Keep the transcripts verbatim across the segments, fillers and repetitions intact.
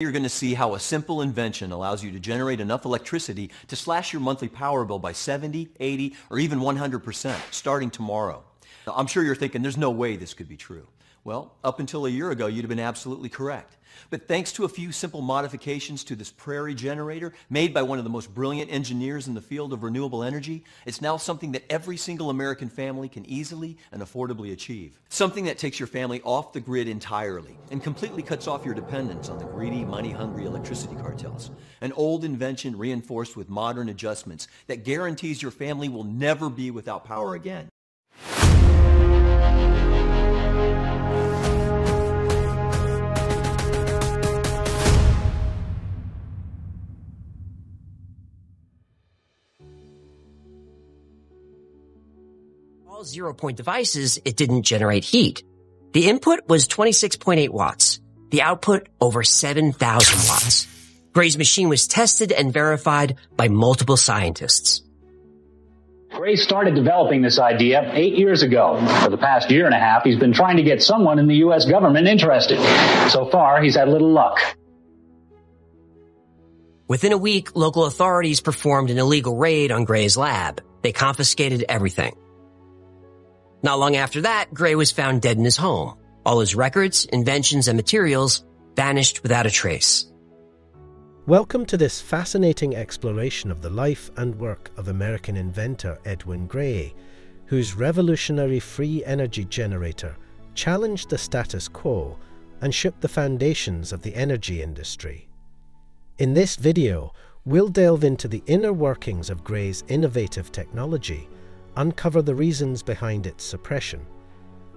You're going to see how a simple invention allows you to generate enough electricity to slash your monthly power bill by seventy, eighty, or even one hundred percent starting tomorrow. Now, I'm sure you're thinking there's no way this could be true. Well, up until a year ago, you'd have been absolutely correct. But thanks to a few simple modifications to this prairie generator made by one of the most brilliant engineers in the field of renewable energy, it's now something that every single American family can easily and affordably achieve. Something that takes your family off the grid entirely and completely cuts off your dependence on the greedy, money-hungry electricity cartels. An old invention reinforced with modern adjustments that guarantees your family will never be without power again. All zero-point devices, it didn't generate heat. The input was twenty-six point eight watts. The output, over seven thousand watts. Gray's machine was tested and verified by multiple scientists. Gray started developing this idea eight years ago. For the past year and a half, he's been trying to get someone in the U S government interested. So far, he's had little luck. Within a week, local authorities performed an illegal raid on Gray's lab. They confiscated everything. Not long after that, Gray was found dead in his home. All his records, inventions, and materials vanished without a trace. Welcome to this fascinating exploration of the life and work of American inventor Edwin Gray, whose revolutionary free energy generator challenged the status quo and shook the foundations of the energy industry. In this video, we'll delve into the inner workings of Gray's innovative technology, uncover the reasons behind its suppression,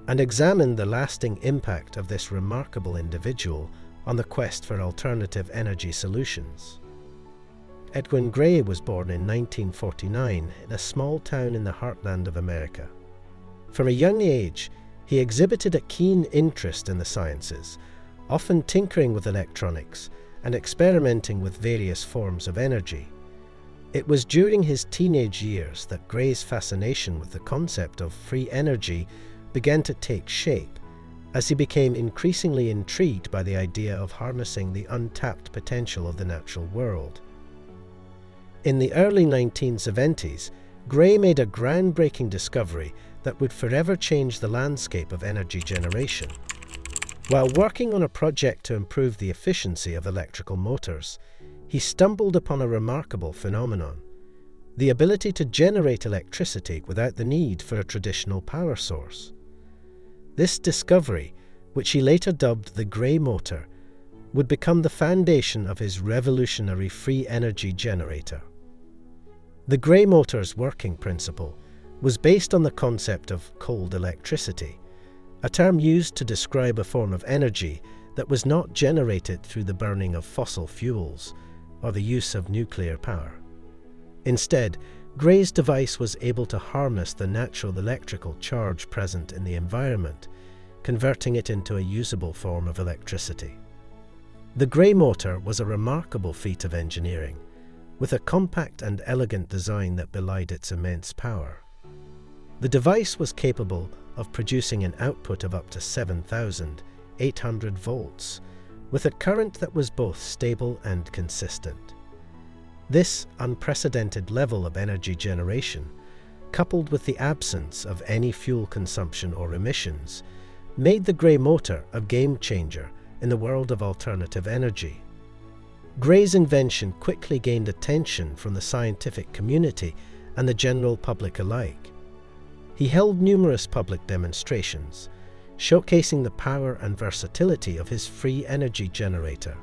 and examine the lasting impact of this remarkable individual on the quest for alternative energy solutions. Edwin Gray was born in nineteen forty-nine in a small town in the heartland of America. From a young age, he exhibited a keen interest in the sciences, often tinkering with electronics and experimenting with various forms of energy. It was during his teenage years that Gray's fascination with the concept of free energy began to take shape, as he became increasingly intrigued by the idea of harnessing the untapped potential of the natural world. In the early nineteen seventies, Gray made a groundbreaking discovery that would forever change the landscape of energy generation. While working on a project to improve the efficiency of electrical motors, he stumbled upon a remarkable phenomenon: the ability to generate electricity without the need for a traditional power source. This discovery, which he later dubbed the Gray Motor, would become the foundation of his revolutionary free energy generator. The Gray Motor's working principle was based on the concept of cold electricity, a term used to describe a form of energy that was not generated through the burning of fossil fuels or the use of nuclear power. Instead, Gray's device was able to harness the natural electrical charge present in the environment, converting it into a usable form of electricity. The Gray Motor was a remarkable feat of engineering, with a compact and elegant design that belied its immense power. The device was capable of producing an output of up to seven thousand eight hundred volts, with a current that was both stable and consistent. This unprecedented level of energy generation, coupled with the absence of any fuel consumption or emissions, made the Gray Motor a game changer in the world of alternative energy. Gray's invention quickly gained attention from the scientific community and the general public alike. He held numerous public demonstrations, showcasing the power and versatility of his free energy generator.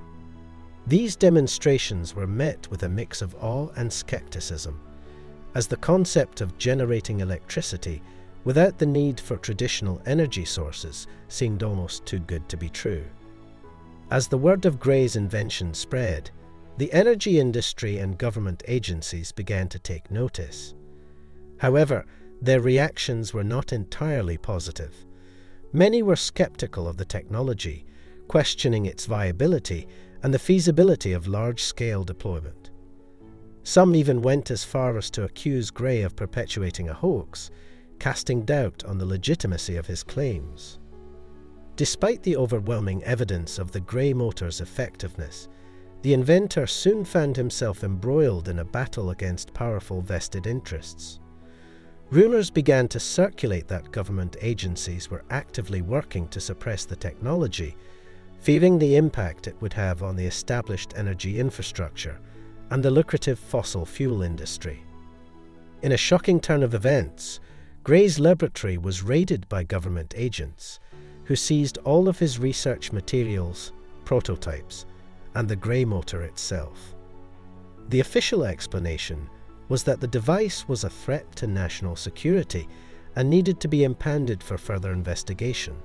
These demonstrations were met with a mix of awe and skepticism, as the concept of generating electricity without the need for traditional energy sources seemed almost too good to be true. As the word of Gray's invention spread, the energy industry and government agencies began to take notice. However, their reactions were not entirely positive. Many were skeptical of the technology, questioning its viability and the feasibility of large-scale deployment. Some even went as far as to accuse Gray of perpetuating a hoax, casting doubt on the legitimacy of his claims. Despite the overwhelming evidence of the Gray motor's effectiveness, the inventor soon found himself embroiled in a battle against powerful vested interests. Rumors began to circulate that government agencies were actively working to suppress the technology, fearing the impact it would have on the established energy infrastructure and the lucrative fossil fuel industry. In a shocking turn of events, Gray's laboratory was raided by government agents, who seized all of his research materials, prototypes, and the Gray motor itself. The official explanation was that the device was a threat to national security and needed to be impounded for further investigation.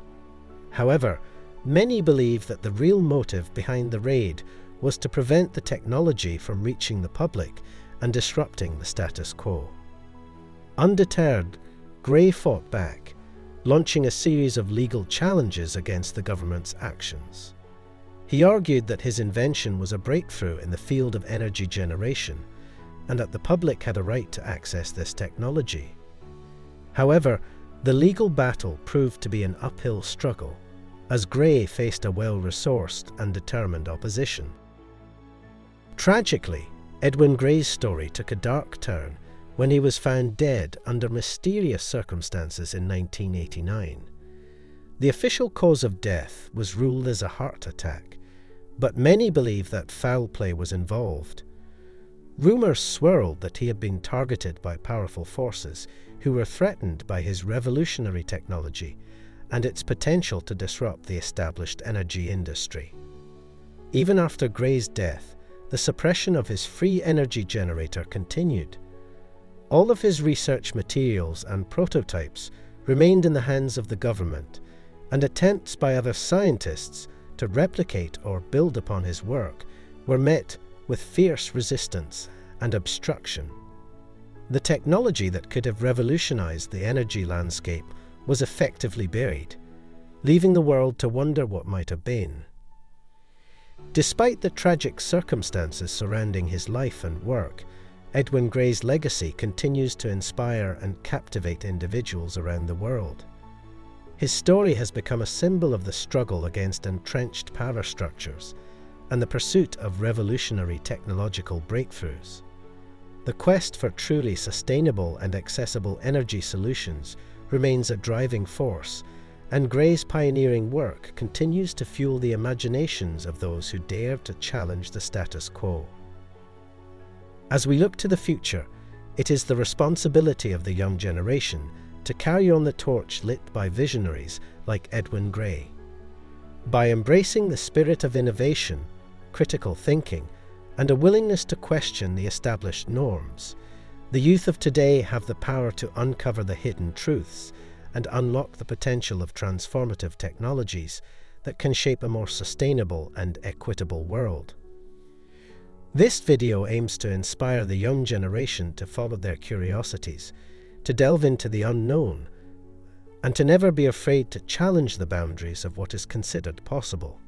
However, many believe that the real motive behind the raid was to prevent the technology from reaching the public and disrupting the status quo. Undeterred, Gray fought back, launching a series of legal challenges against the government's actions. He argued that his invention was a breakthrough in the field of energy generation, and that the public had a right to access this technology. However, the legal battle proved to be an uphill struggle, as Gray faced a well-resourced and determined opposition. Tragically, Edwin Gray's story took a dark turn when he was found dead under mysterious circumstances in nineteen eighty-nine. The official cause of death was ruled as a heart attack, but many believe that foul play was involved. Rumors swirled that he had been targeted by powerful forces who were threatened by his revolutionary technology and its potential to disrupt the established energy industry. Even after Gray's death, the suppression of his free energy generator continued. All of his research materials and prototypes remained in the hands of the government, and attempts by other scientists to replicate or build upon his work were met with fierce resistance and obstruction. The technology that could have revolutionized the energy landscape was effectively buried, leaving the world to wonder what might have been. Despite the tragic circumstances surrounding his life and work, Edwin Gray's legacy continues to inspire and captivate individuals around the world. His story has become a symbol of the struggle against entrenched power structures and the pursuit of revolutionary technological breakthroughs. The quest for truly sustainable and accessible energy solutions remains a driving force, and Gray's pioneering work continues to fuel the imaginations of those who dare to challenge the status quo. As we look to the future, it is the responsibility of the young generation to carry on the torch lit by visionaries like Edwin Gray. By embracing the spirit of innovation, critical thinking, and a willingness to question the established norms, the youth of today have the power to uncover the hidden truths and unlock the potential of transformative technologies that can shape a more sustainable and equitable world. This video aims to inspire the young generation to follow their curiosities, to delve into the unknown, and to never be afraid to challenge the boundaries of what is considered possible.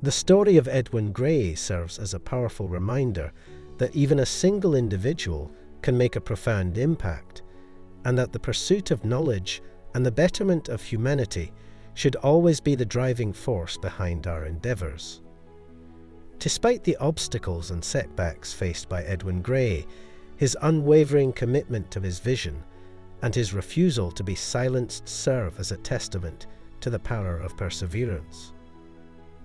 The story of Edwin Gray serves as a powerful reminder that even a single individual can make a profound impact, and that the pursuit of knowledge and the betterment of humanity should always be the driving force behind our endeavors. Despite the obstacles and setbacks faced by Edwin Gray, his unwavering commitment to his vision and his refusal to be silenced serve as a testament to the power of perseverance.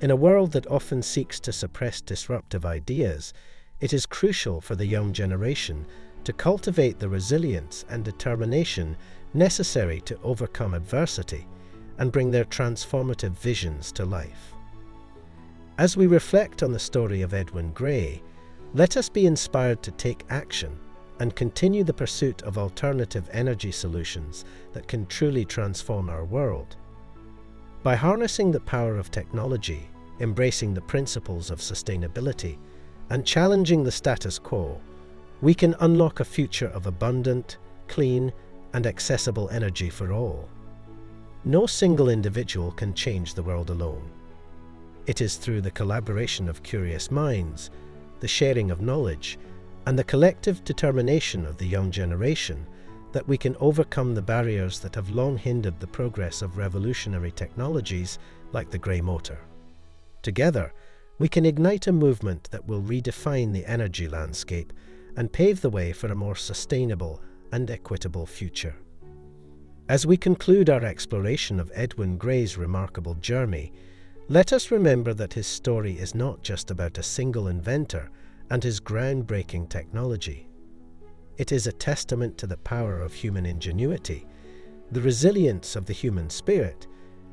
In a world that often seeks to suppress disruptive ideas, it is crucial for the young generation to cultivate the resilience and determination necessary to overcome adversity and bring their transformative visions to life. As we reflect on the story of Edwin Gray, let us be inspired to take action and continue the pursuit of alternative energy solutions that can truly transform our world. By harnessing the power of technology, embracing the principles of sustainability, and challenging the status quo, we can unlock a future of abundant, clean, and accessible energy for all. No single individual can change the world alone. It is through the collaboration of curious minds, the sharing of knowledge, and the collective determination of the young generation that we can overcome the barriers that have long hindered the progress of revolutionary technologies like the Gray Motor. Together, we can ignite a movement that will redefine the energy landscape and pave the way for a more sustainable and equitable future. As we conclude our exploration of Edwin Gray's remarkable journey, let us remember that his story is not just about a single inventor and his groundbreaking technology. It is a testament to the power of human ingenuity, the resilience of the human spirit,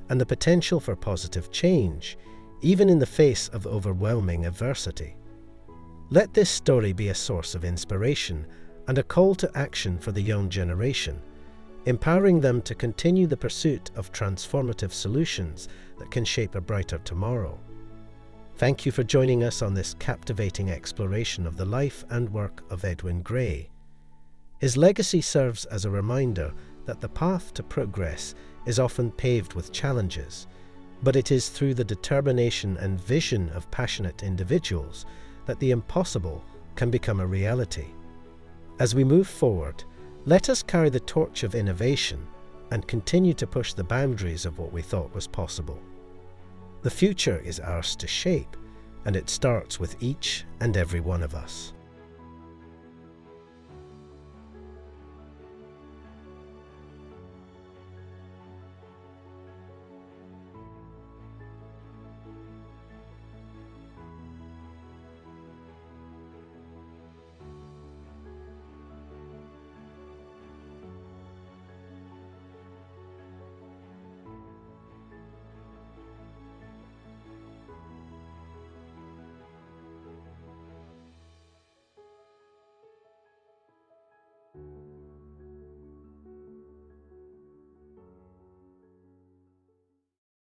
and the potential for positive change, even in the face of overwhelming adversity. Let this story be a source of inspiration and a call to action for the young generation, empowering them to continue the pursuit of transformative solutions that can shape a brighter tomorrow. Thank you for joining us on this captivating exploration of the life and work of Edwin Gray. His legacy serves as a reminder that the path to progress is often paved with challenges, but it is through the determination and vision of passionate individuals that the impossible can become a reality. As we move forward, let us carry the torch of innovation and continue to push the boundaries of what we thought was possible. The future is ours to shape, and it starts with each and every one of us.